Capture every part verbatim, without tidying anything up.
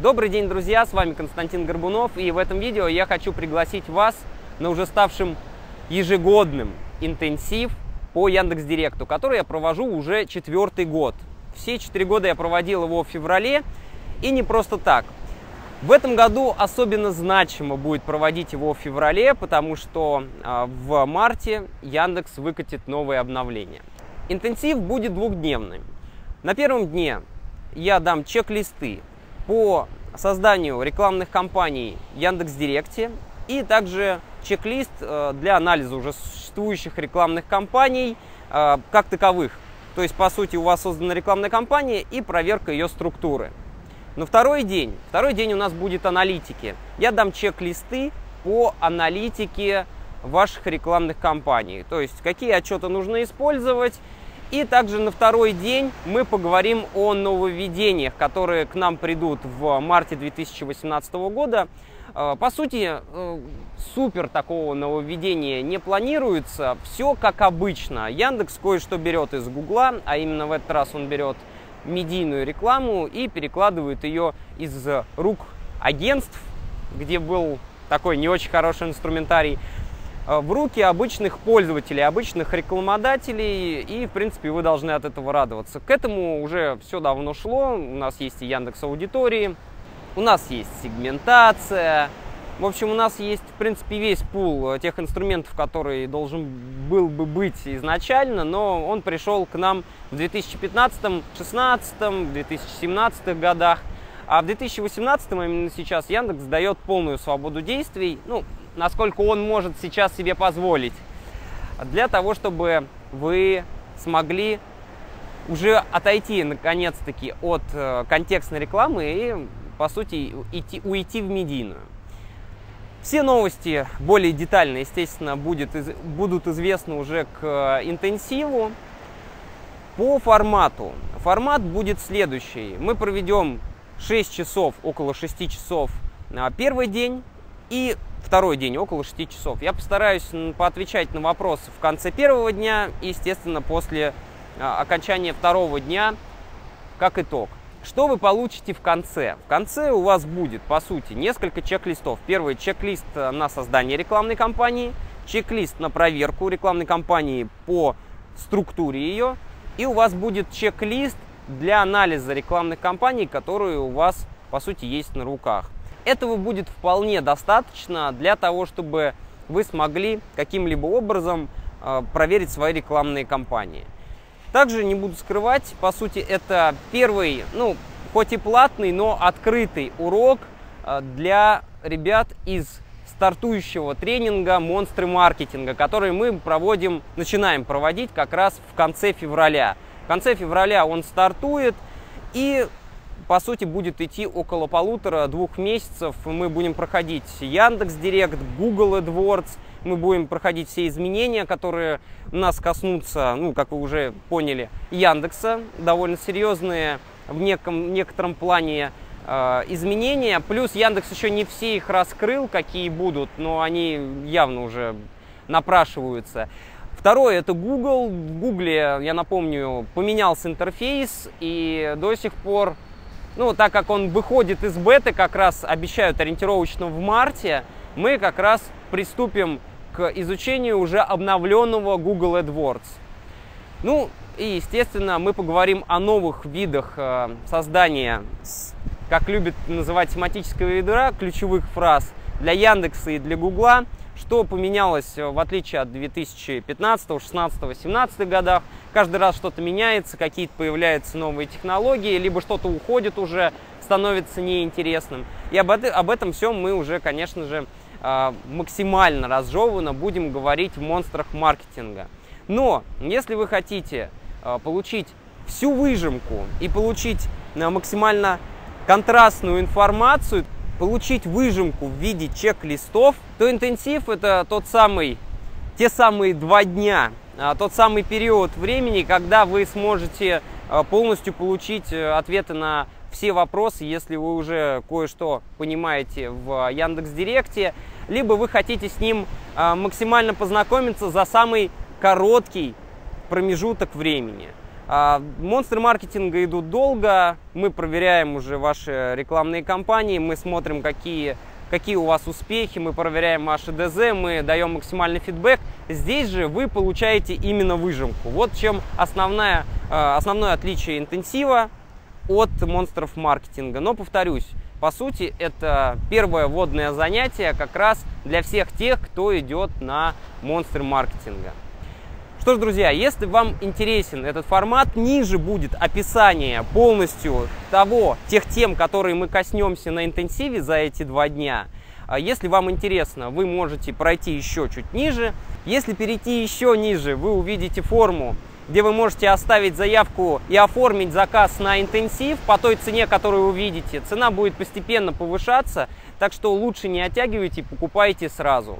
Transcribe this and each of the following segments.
Добрый день, друзья, с вами Константин Горбунов, и в этом видео я хочу пригласить вас на уже ставшим ежегодным интенсив по Яндекс.Директу, который я провожу уже четвертый год. Все четыре года я проводил его в феврале, и не просто так. В этом году особенно значимо будет проводить его в феврале, потому что в марте Яндекс выкатит новые обновления. Интенсив будет двухдневным. На первом дне я дам чек-листы по созданию рекламных кампаний в Яндекс.Директе и также чек-лист для анализа уже существующих рекламных кампаний как таковых. То есть, по сути, у вас создана рекламная кампания и проверка ее структуры. На второй день, второй день у нас будет аналитики. Я дам чек-листы по аналитике ваших рекламных кампаний, то есть какие отчеты нужно использовать. И также на второй день мы поговорим о нововведениях, которые к нам придут в марте две тысячи восемнадцатого года. По сути, супер такого нововведения не планируется, все как обычно. Яндекс кое-что берет из Гугла, а именно в этот раз он берет медийную рекламу и перекладывают ее из рук агентств, где был такой не очень хороший инструментарий, в руки обычных пользователей, обычных рекламодателей, и, в принципе, вы должны от этого радоваться. К этому уже все давно шло, у нас есть и Яндекс Аудитории, у нас есть сегментация, в общем, у нас есть, в принципе, весь пул тех инструментов, который должен был бы быть изначально, но он пришел к нам в две тысячи пятнадцатом, шестнадцатом, две тысячи семнадцатом годах. А в две тысячи восемнадцатом, именно сейчас, Яндекс дает полную свободу действий, ну, насколько он может сейчас себе позволить, для того, чтобы вы смогли уже отойти, наконец-таки, от контекстной рекламы и, по сути, уйти, уйти в медийную. Все новости более детально, естественно, будет, из, будут известны уже к интенсиву. По формату. Формат будет следующий. Мы проведем шесть часов, около шести часов первый день и второй день, около шести часов. Я постараюсь поотвечать на вопросы в конце первого дня и, естественно, после окончания второго дня, как итог. Что вы получите в конце? В конце у вас будет, по сути, несколько чек-листов. Первый чек-лист на создание рекламной кампании, чек-лист на проверку рекламной кампании по структуре ее, и у вас будет чек-лист для анализа рекламных кампаний, которые у вас, по сути, есть на руках. Этого будет вполне достаточно для того, чтобы вы смогли каким-либо образом проверить свои рекламные кампании. Также, не буду скрывать, по сути, это первый, ну, хоть и платный, но открытый урок для ребят из стартующего тренинга «Монстры маркетинга», который мы проводим, начинаем проводить как раз в конце февраля. В конце февраля он стартует и, по сути, будет идти около полутора-двух месяцев. Мы будем проходить Яндекс.Директ, Google AdWords, мы будем проходить все изменения, которые нас коснутся, ну, как вы уже поняли, Яндекса, довольно серьезные в неком, некотором плане э, изменения. Плюс Яндекс еще не все их раскрыл, какие будут, но они явно уже напрашиваются. Второе – это Google. В Гугле, я напомню, поменялся интерфейс, и до сих пор, ну, так как он выходит из беты, как раз обещают ориентировочно в марте, мы как раз приступим к изучению уже обновленного Google AdWords. Ну и, естественно, мы поговорим о новых видах э, создания, как любят называть семантического ядра, ключевых фраз для Яндекса и для Гугла, что поменялось в отличие от две тысячи пятнадцатого, шестнадцатого, семнадцатого годах. Каждый раз что-то меняется, какие-то появляются новые технологии, либо что-то уходит уже, становится неинтересным. И об, об этом всем мы уже, конечно же, максимально разжевано будем говорить в монстрах маркетинга. Но если вы хотите получить всю выжимку и получить максимально контрастную информацию, получить выжимку в виде чек-листов, то интенсив – это тот самый, те самые два дня, тот самый период времени, когда вы сможете полностью получить ответы на все вопросы, если вы уже кое-что понимаете в Яндекс.Директе, либо вы хотите с ним максимально познакомиться за самый короткий промежуток времени. Монстры маркетинга идут долго, мы проверяем уже ваши рекламные кампании, мы смотрим, какие, какие у вас успехи, мы проверяем ваши ДЗ, мы даем максимальный фидбэк. Здесь же вы получаете именно выжимку. Вот чем основное, основное отличие интенсива от монстров маркетинга. Но повторюсь, по сути, это первое вводное занятие как раз для всех тех, кто идет на монстры маркетинга. Что ж, друзья, если вам интересен этот формат, ниже будет описание полностью того, тех тем, которые мы коснемся на интенсиве за эти два дня. Если вам интересно, вы можете пройти еще чуть ниже. Если перейти еще ниже, вы увидите форму, где вы можете оставить заявку и оформить заказ на интенсив по той цене, которую вы видите. Цена будет постепенно повышаться, так что лучше не оттягивайте, покупайте сразу.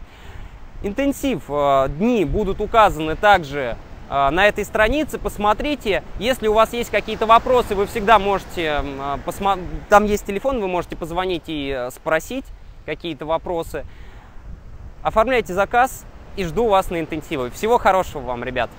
Интенсив, дни будут указаны также на этой странице, посмотрите. Если у вас есть какие-то вопросы, вы всегда можете, посмотреть, там есть телефон, вы можете позвонить и спросить какие-то вопросы. Оформляйте заказ и жду вас на интенсиве. Всего хорошего вам, ребят!